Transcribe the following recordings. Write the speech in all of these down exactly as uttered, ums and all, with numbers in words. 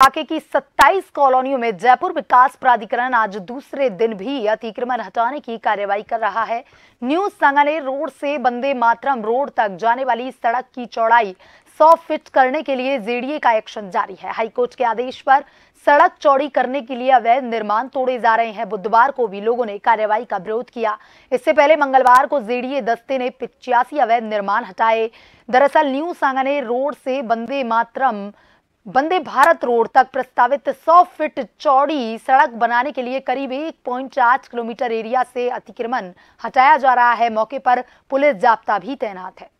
इलाके की सत्ताईस कॉलोनियों में जयपुर विकास प्राधिकरण आज दूसरे दिन भी अतिक्रमण हटाने की कार्यवाही कर रहा है। न्यू सांगानेर रोड से वंदे मातरम रोड तक जाने वाली सड़क की चौड़ाई सौ फीट करने के लिए जेडीए का एक्शन जारी है। हाईकोर्ट के आदेश पर सड़क चौड़ी करने के लिए अवैध निर्माण तोड़े जा रहे हैं। बुधवार को भी लोगों ने कार्यवाही का विरोध किया। इससे पहले मंगलवार को जेडीए दस्ते ने पचासी अवैध निर्माण हटाए। दरअसल न्यू सांगानेर रोड से वंदे मातरम वंदे भारत रोड तक प्रस्तावित सौ फीट चौड़ी सड़क बनाने के लिए करीब एक दशमलव चार किलोमीटर एरिया से अतिक्रमण हटाया जा रहा है। मौके पर पुलिस जाब्ता भी तैनात है।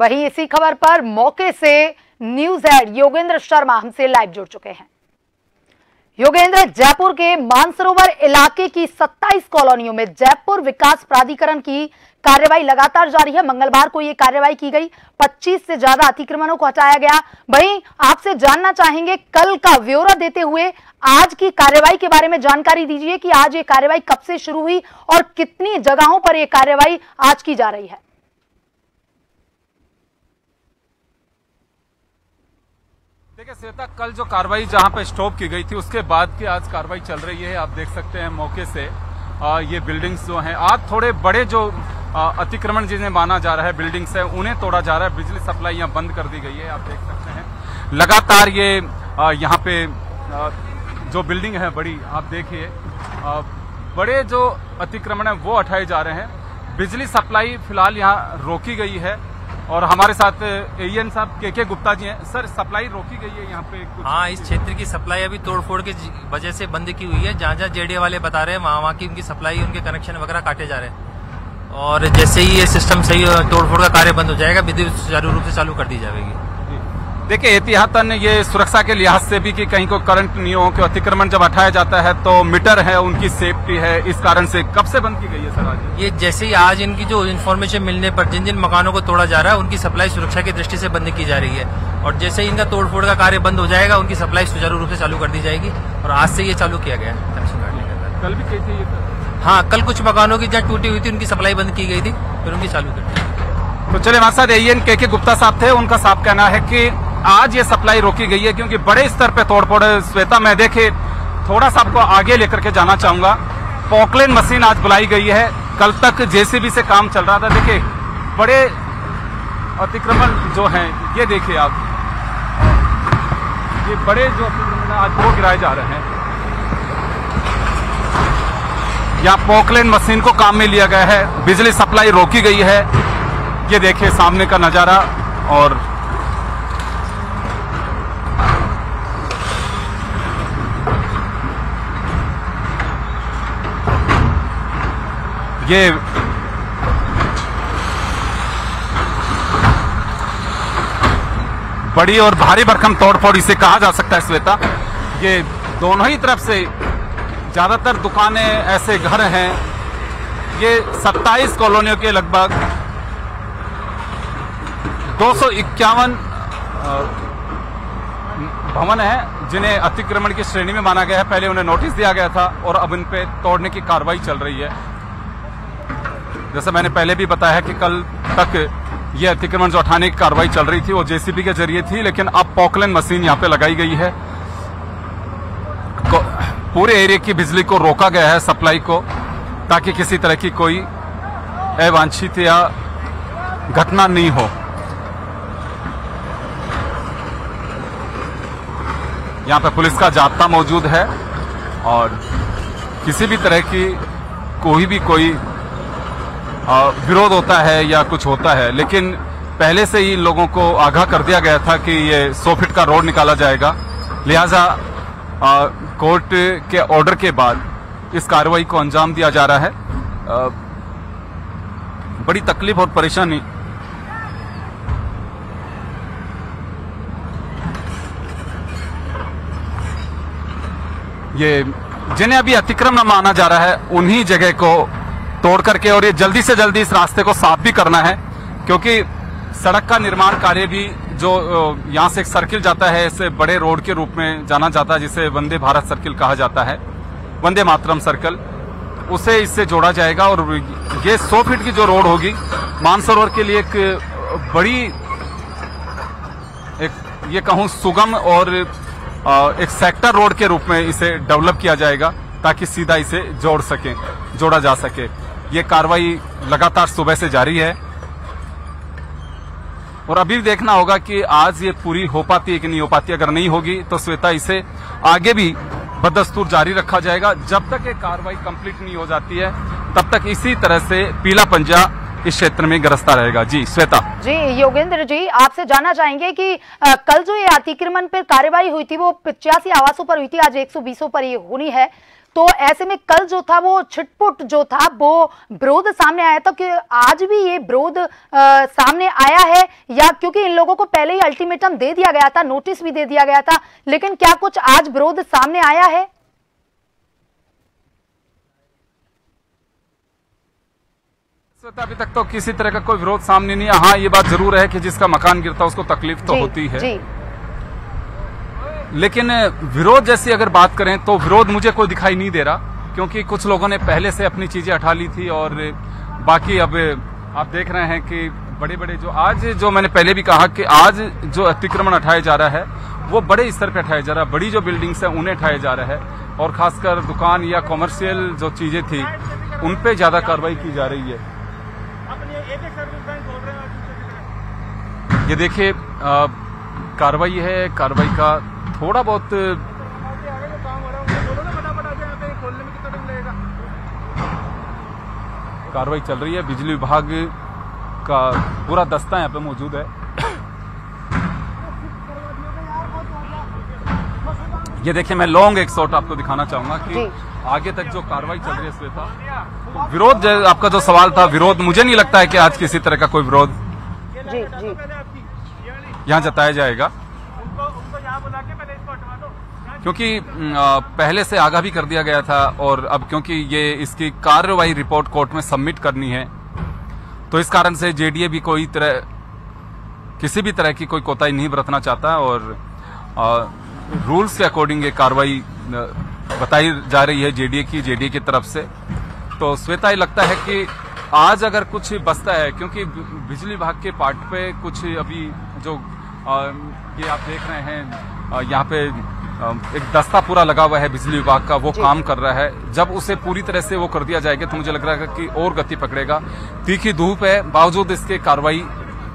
वहीं इसी खबर पर मौके से न्यूज हेड योगेंद्र शर्मा हमसे लाइव जुड़ चुके हैं। योगेंद्र, जयपुर के मानसरोवर इलाके की सत्ताईस कॉलोनियों में जयपुर विकास प्राधिकरण की कार्यवाही लगातार जारी है। मंगलवार को ये कार्यवाही की गई, पच्चीस से ज्यादा अतिक्रमणों को हटाया गया। वहीं आपसे जानना चाहेंगे, कल का ब्यौरा देते हुए आज की कार्यवाही के बारे में जानकारी दीजिए कि आज ये कार्यवाही कब से शुरू हुई और कितनी जगहों पर यह कार्यवाही आज की जा रही है। देखिए श्वेता, कल जो कार्रवाई जहां पर स्टॉप की गई थी उसके बाद की आज कार्रवाई चल रही है। आप देख सकते हैं मौके से आ, ये बिल्डिंग्स जो हैं, आज थोड़े बड़े जो अतिक्रमण जिन्हें माना जा रहा है बिल्डिंग्स है उन्हें तोड़ा जा रहा है। बिजली सप्लाई यहां बंद कर दी गई है। आप देख सकते हैं लगातार ये आ, यहां पे आ, जो बिल्डिंग है बड़ी, आप देखिए बड़े जो अतिक्रमण है वो हटाए जा रहे हैं। बिजली सप्लाई फिलहाल यहाँ रोकी गई है और हमारे साथ एएन साहब के के गुप्ता जी हैं। सर, सप्लाई रोकी गई है यहाँ पे कुछ? हाँ, इस क्षेत्र की सप्लाई अभी तोड़फोड़ के वजह से बंद की हुई है। जहाँ जहाँ जेडीए वाले बता रहे हैं वहाँ वहाँ की उनकी सप्लाई, उनके कनेक्शन वगैरह काटे जा रहे हैं और जैसे ही ये सिस्टम सही तोड़फोड़ का कार्य बंद हो जाएगा विद्युत सुचारू रूप से चालू कर दी जाएगी। देखिये एहतियातन ये सुरक्षा के लिहाज से भी कि कहीं को करंट नहीं हो, कि अतिक्रमण जब हटाया जाता है तो मीटर है उनकी सेफ्टी है, इस कारण से कब से बंद की गई है? सर आज ये जैसे ही आज इनकी जो इन्फॉर्मेशन मिलने पर जिन जिन मकानों को तोड़ा जा रहा है उनकी सप्लाई सुरक्षा की दृष्टि से बंद की जा रही है और जैसे ही इनका तोड़फोड़ का कार्य बंद हो जाएगा उनकी सप्लाई सुचारू रूप से चालू कर दी जाएगी और आज से ये चालू किया गया है। कल भी कैसे ये? हाँ, कल कुछ मकानों की जहाँ टूटी हुई थी उनकी सप्लाई बंद की गई थी फिर उनकी चालू कर दी। तो चले, हमारे साथ एएन के के गुप्ता साहब थे। उनका साफ कहना है कि आज ये सप्लाई रोकी गई है क्योंकि बड़े स्तर पर तोड़फोड़। श्वेता, मैं देखे थोड़ा सा आपको आगे लेकर के जाना चाहूंगा। पॉकलेन मशीन आज बुलाई गई है, कल तक जेसीबी से काम चल रहा था। देखिए बड़े अतिक्रमण जो हैं, ये देखिए आप, ये बड़े जो अतिक्रमण आज वो गिराए जा रहे हैं। यहाँ पॉकलेन मशीन को काम में लिया गया है, बिजली सप्लाई रोकी गई है। ये देखिए सामने का नजारा। और ये बड़ी और भारी भरकम तोड़फोड़ इसे कहा जा सकता है। श्वेता, ये दोनों ही तरफ से ज्यादातर दुकानें, ऐसे घर हैं, ये सत्ताईस कॉलोनियों के लगभग दो सौ इक्यावन भवन है जिन्हें अतिक्रमण की श्रेणी में माना गया है। पहले उन्हें नोटिस दिया गया था और अब इन पे तोड़ने की कार्रवाई चल रही है। जैसे मैंने पहले भी बताया कि कल तक ये अतिक्रमण जो हटाने की कार्रवाई चल रही थी वो जेसीबी के जरिए थी, लेकिन अब पॉकलेन मशीन यहाँ पे लगाई गई है। पूरे एरिया की बिजली को रोका गया है, सप्लाई को, ताकि किसी तरह की कोई अवांछित या घटना नहीं हो। यहाँ पे पुलिस का जाब्ता मौजूद है और किसी भी तरह की कोई भी कोई विरोध होता है या कुछ होता है, लेकिन पहले से ही लोगों को आगाह कर दिया गया था कि ये सौ फीट का रोड निकाला जाएगा। लिहाजा कोर्ट के ऑर्डर के बाद इस कार्रवाई को अंजाम दिया जा रहा है। बड़ी तकलीफ और परेशानी। ये जिन्हें अभी अतिक्रमण माना जा रहा है उन्हीं जगह को तोड़ करके, और ये जल्दी से जल्दी इस रास्ते को साफ भी करना है, क्योंकि सड़क का निर्माण कार्य भी जो यहाँ से एक सर्किल जाता है, इसे बड़े रोड के रूप में जाना जाता है जिसे वंदे भारत सर्किल कहा जाता है, वंदे मातरम सर्किल, उसे इससे जोड़ा जाएगा। और ये सौ फीट की जो रोड होगी मानसरोवर के लिए एक बड़ी, एक ये कहूँ सुगम और एक सेक्टर रोड के रूप में इसे डेवलप किया जाएगा ताकि सीधा इसे जोड़ सके, जोड़ा जा सके। ये कार्रवाई लगातार सुबह से जारी है और अभी देखना होगा कि आज ये पूरी हो पाती है कि नहीं हो पाती। अगर नहीं होगी तो श्वेता इसे आगे भी बदस्तूर जारी रखा जाएगा। जब तक ये कार्रवाई कंप्लीट नहीं हो जाती है तब तक इसी तरह से पीला पंजा इस क्षेत्र में गरजता रहेगा। जी श्वेता जी, योगेंद्र जी आपसे जाना चाहेंगे कि आ, कल जो ये अतिक्रमण पर कार्यवाही हुई थी वो पचासी आवासों पर हुई थी, आज एक सौ बीसों पर ये होनी है, तो ऐसे में कल जो था वो छिटपुट जो था वो विरोध सामने आया था कि आज भी ये विरोध सामने आया है, या क्योंकि इन लोगों को पहले ही अल्टीमेटम दे दिया गया था, नोटिस भी दे दिया गया था, लेकिन क्या कुछ आज विरोध सामने आया है? अभी तक तो किसी तरह का कोई विरोध सामने नहीं। हाँ ये बात जरूर है कि जिसका मकान गिरता है उसको तकलीफ तो होती है, लेकिन विरोध जैसी अगर बात करें तो विरोध मुझे कोई दिखाई नहीं दे रहा, क्योंकि कुछ लोगों ने पहले से अपनी चीजें हटा ली थी। और बाकी अब आप देख रहे हैं कि बड़े बड़े जो आज, जो मैंने पहले भी कहा कि आज जो अतिक्रमण हटाया जा रहा है वो बड़े स्तर पर हटाया जा रहा है, बड़ी जो बिल्डिंग्स है उन्हें हटाया जा रहा है, और खासकर दुकान या कॉमर्शियल जो चीजें थी उन पर ज्यादा कार्रवाई की जा रही है। ये देखिए कार्रवाई है, कार्रवाई का थोड़ा बहुत कार्रवाई चल रही है। बिजली विभाग का पूरा दस्ता यहाँ पे मौजूद है। ये देखिए मैं लॉन्ग एक शॉट आपको दिखाना चाहूंगा कि आगे तक जो कार्रवाई चल रही है। श्वेता, तो विरोध आपका जो सवाल था, विरोध मुझे नहीं लगता है कि आज किसी तरह का कोई विरोध जी, जी। यहाँ जताया जाएगा, क्योंकि पहले से आगाह भी कर दिया गया था, और अब क्योंकि ये इसकी कार्रवाई रिपोर्ट कोर्ट में सबमिट करनी है, तो इस कारण से जेडीए भी कोई तरह किसी भी तरह की कोई कोताही नहीं बरतना चाहता, और रूल्स के अकॉर्डिंग ये कार्रवाई बताई जा रही है जेडीए की जेडीए की तरफ से। तो श्वेता, लगता है कि आज अगर कुछ बचता है, क्योंकि बिजली विभाग के पार्ट पे कुछ अभी जो ये आप देख रहे हैं यहाँ पे एक दस्ता पूरा लगा हुआ है बिजली विभाग का, वो काम कर रहा है। जब उसे पूरी तरह से वो कर दिया जाएगा तो मुझे लग रहा है कि और गति पकड़ेगा। तीखी धूप है, बावजूद इसके कार्रवाई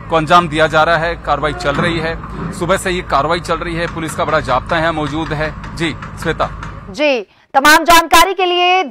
को अंजाम दिया जा रहा है, कार्रवाई चल रही है, सुबह से ये कार्रवाई चल रही है, पुलिस का बड़ा जाब्ता यहाँ मौजूद है। जी श्वेता जी, तमाम जानकारी के लिए।